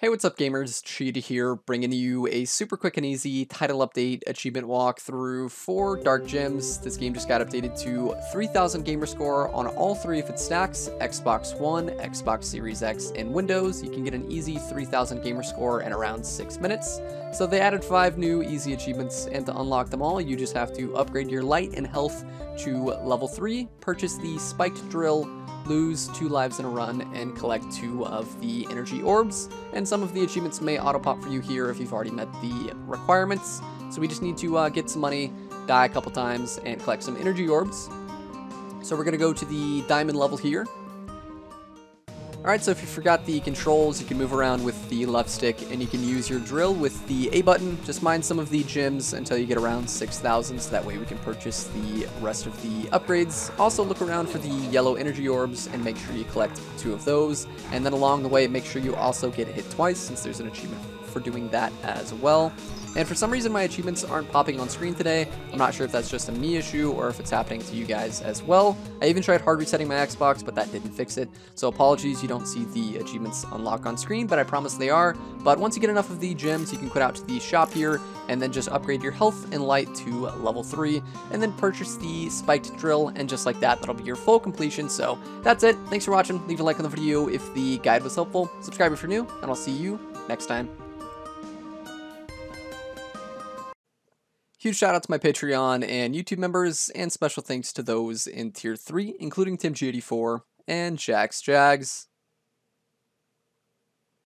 Hey, what's up gamers, Cheetah here, bringing you a super quick and easy title update achievement walkthrough for Dark Gems. This game just got updated to 3000 gamer score on all three of its stacks, Xbox One, Xbox Series X, and Windows. You can get an easy 3000 gamer score in around 6 minutes. So they added 5 new easy achievements, and to unlock them all, you just have to upgrade your light and health to level 3, purchase the spiked drill, lose 2 lives in a run, and collect 2 of the energy orbs. And some of the achievements may auto pop for you here if you've already met the requirements. So we just need to get some money, die a couple times, and collect some energy orbs. So we're gonna go to the diamond level here. Alright, so if you forgot the controls, you can move around with the left stick, and you can use your drill with the A button. Just mine some of the gems until you get around 6,000, so that way we can purchase the rest of the upgrades. Also look around for the yellow energy orbs and make sure you collect 2 of those. And then along the way, make sure you also get hit twice, since there's an achievement for doing that as well. And for some reason my achievements aren't popping on screen today. I'm not sure if that's just a me issue or if it's happening to you guys as well. I even tried hard resetting my Xbox, but that didn't fix it. So apologies you don't see the achievements unlock on screen, but I promise they are. But once you get enough of the gems, you can quit out to the shop here and then just upgrade your health and light to level 3 and then purchase the spiked drill, and just like that, that'll be your full completion. So that's it. Thanks for watching. Leave a like on the video if the guide was helpful. Subscribe if you're new, and I'll see you next time. Huge shout out to my Patreon and YouTube members, and special thanks to those in Tier 3, including TimG84 and JaxJags.